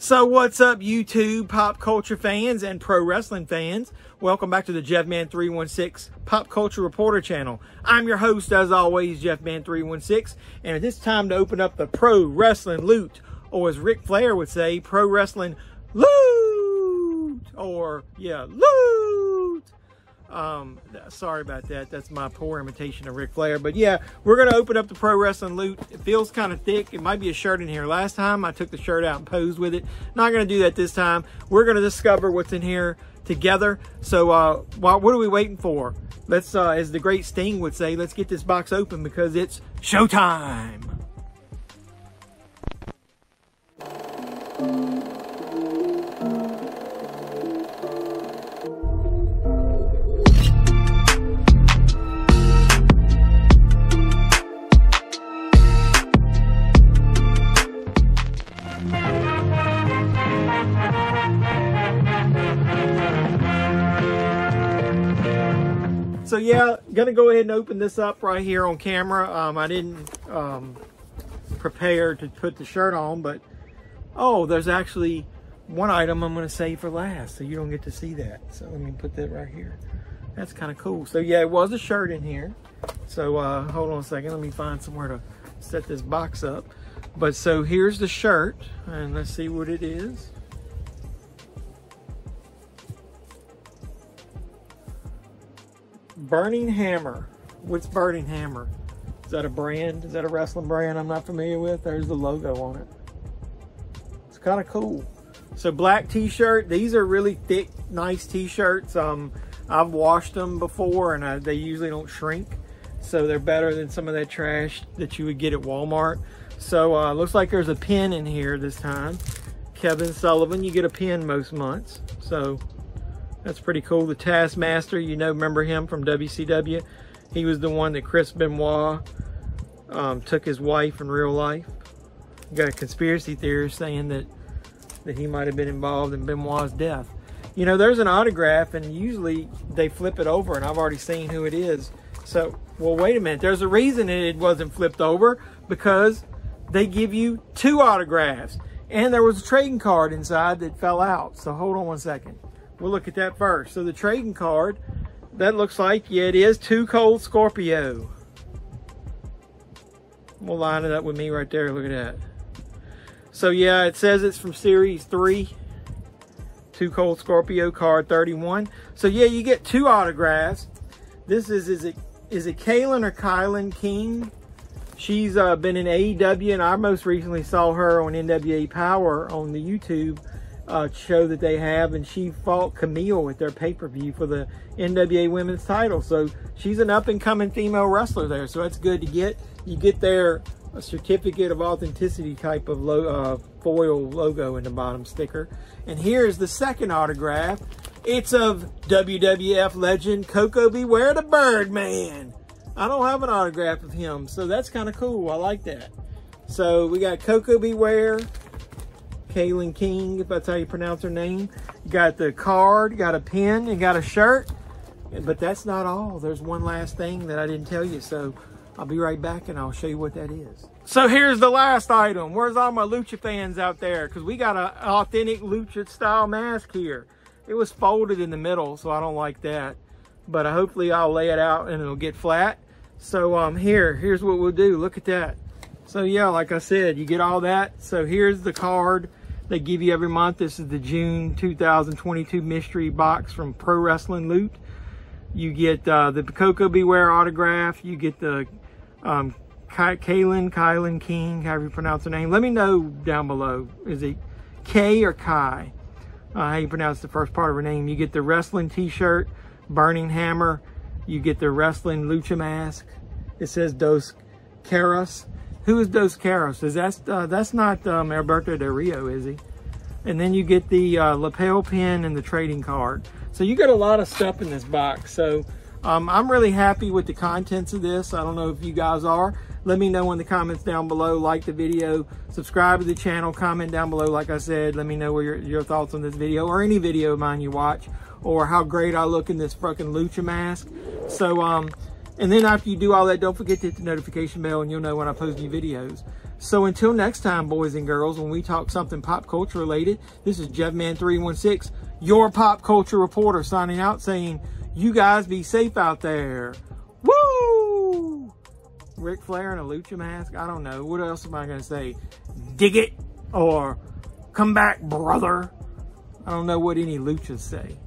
So what's up, YouTube pop culture fans and pro wrestling fans? Welcome back to the Jeffman316 Pop Culture Reporter channel. I'm your host, as always, Jeffman316, and it's time to open up the Pro Wrestling Loot, or as Ric Flair would say, Pro Wrestling Loot, or, yeah, Loot. Sorry about that. That's my poor imitation of Ric Flair. But yeah, we're going to open up the Pro Wrestling Loot. It feels kind of thick. It might be a shirt in here. Last time I took the shirt out and posed with it. Not going to do that this time. We're going to discover what's in here together. So what are we waiting for? Let's, as the great Sting would say, let's get this box open because it's showtime. So yeah, gonna go ahead and open this up right here on camera. I didn't prepare to put the shirt on, but oh, there's actually one item I'm gonna save for last, so you don't get to see that. So let me put that right here. That's kind of cool. So yeah, it was a shirt in here. So hold on a second, let me find somewhere to set this box up. But so here's the shirt, and let's see what it is. Burning Hammer. What's Burning Hammer? Is that a brand? Is that a wrestling brand I'm not familiar with? There's the logo on it. It's kind of cool. So black t-shirt. These are really thick, nice t-shirts. I've washed them before and they usually don't shrink. So they're better than some of that trash that you would get at Walmart. So looks like there's a pin in here this time. Kevin Sullivan, you get a pin most months. So that's pretty cool. The Taskmaster, you know, remember him from WCW? He was the one that Chris Benoit took his wife in real life. You got a conspiracy theorist saying that he might have been involved in Benoit's death. You know, there's an autograph, and usually they flip it over, and I've already seen who it is. So, well, wait a minute. There's a reason it wasn't flipped over, because they give you two autographs. And there was a trading card inside that fell out. So hold on one second. We'll look at that first. So the trading card, that looks like, yeah, it is Two Cold Scorpio. We'll line it up with me right there. Look at that. So yeah, it says it's from Series 3. Two Cold Scorpio, card 31. So yeah, you get two autographs. This is it Kaylin or Kaylin King? She's been in AEW, and I most recently saw her on NWA Power on the YouTube show that they have, and she fought Camille at their pay-per-view for the NWA women's title. So she's an up-and-coming female wrestler there, so that's good to get. You get their certificate of authenticity type of foil logo in the bottom sticker. And here's the second autograph. It's of WWF legend Koko B. Ware, the Birdman. I don't have an autograph of him, so that's kind of cool. I like that. So we got Koko B. Ware, Kaylin King, if that's how you pronounce her name. You got the card, you got a pin, you got a shirt. But that's not all. There's one last thing that I didn't tell you, so I'll be right back and I'll show you what that is. So here's the last item. Where's all my Lucha fans out there? Because we got an authentic Lucha style mask here. It was folded in the middle, so I don't like that. But hopefully I'll lay it out and it'll get flat. So here's what we'll do. Look at that. So yeah, like I said, you get all that. So here's the card they give you every month. This is the June 2022 mystery box from Pro Wrestling Loot. You get the Koko B. Ware autograph. You get the Kaylin King, however you pronounce her name. Let me know down below. Is it K or Kai? How you pronounce the first part of her name. You get the wrestling t-shirt, Burning Hammer. You get the wrestling lucha mask. It says Dos Caras. Who is Dos Caras? Is that's not Alberto de Rio, is he? And then you get the lapel pin and the trading card. So you got a lot of stuff in this box. So I'm really happy with the contents of this. I don't know if you guys are. Let me know in the comments down below. Like the video, subscribe to the channel, comment down below. Like I said, let me know where your thoughts on this video or any video of mine you watch, or how great I look in this fucking lucha mask. So And then after you do all that, don't forget to hit the notification bell and you'll know when I post new videos. So until next time, boys and girls, when we talk something pop culture related, this is Jeffman316, your pop culture reporter, signing out saying, you guys be safe out there. Woo! Ric Flair in a lucha mask? I don't know. What else am I going to say? Dig it? Or come back, brother? I don't know what any luchas say.